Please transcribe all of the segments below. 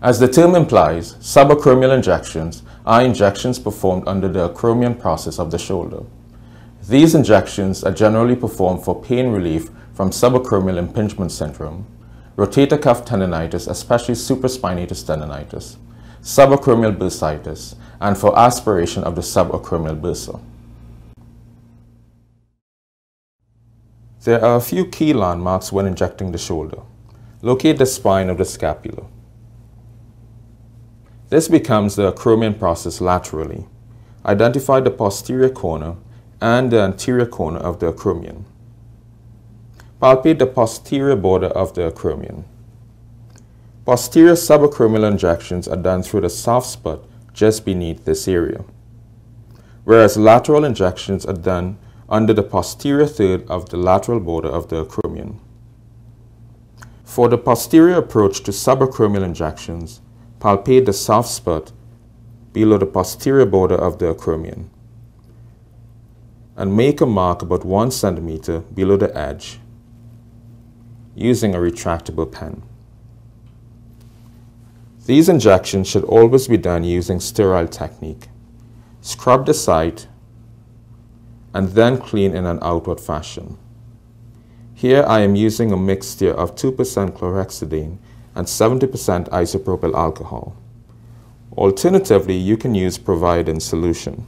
As the term implies, subacromial injections are injections performed under the acromion process of the shoulder. These injections are generally performed for pain relief from subacromial impingement syndrome, rotator cuff tendonitis, especially supraspinatus tendonitis, subacromial bursitis, and for aspiration of the subacromial bursa. There are a few key landmarks when injecting the shoulder. Locate the spine of the scapula. This becomes the acromion process laterally. Identify the posterior corner and the anterior corner of the acromion. Palpate the posterior border of the acromion. Posterior subacromial injections are done through the soft spot just beneath this area, whereas lateral injections are done under the posterior third of the lateral border of the acromion. For the posterior approach to subacromial injections, palpate the soft spot below the posterior border of the acromion and make a mark about 1 centimeter below the edge using a retractable pen. These injections should always be done using sterile technique. Scrub the site and then clean in an outward fashion. Here I am using a mixture of 2% chlorhexidine and 70% isopropyl alcohol. Alternatively, you can use providin solution.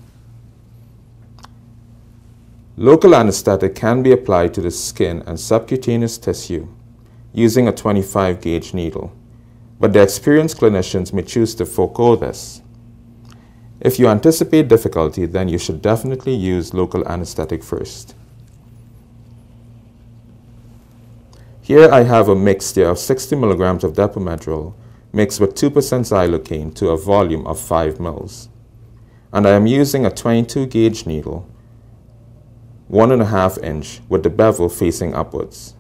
Local anesthetic can be applied to the skin and subcutaneous tissue using a 25 gauge needle, but the experienced clinicians may choose to forego this. If you anticipate difficulty, then you should definitely use local anesthetic first. Here I have a mixture of 60 milligrams of Depomedrol mixed with 2% xylocaine to a volume of 5 mils. And I am using a 22 gauge needle, 1.5 inch, with the bevel facing upwards.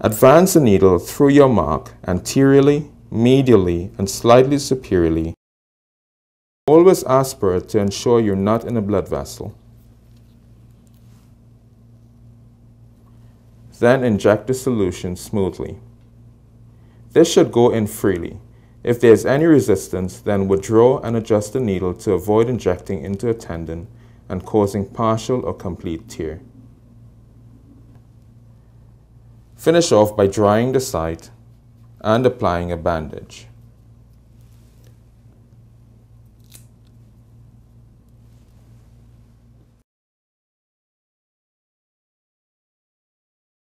Advance the needle through your mark anteriorly, medially, and slightly superiorly. Always aspirate to ensure you're not in a blood vessel. Then inject the solution smoothly. This should go in freely. If there's any resistance, then withdraw and adjust the needle to avoid injecting into a tendon and causing partial or complete tear. Finish off by drying the site and applying a bandage.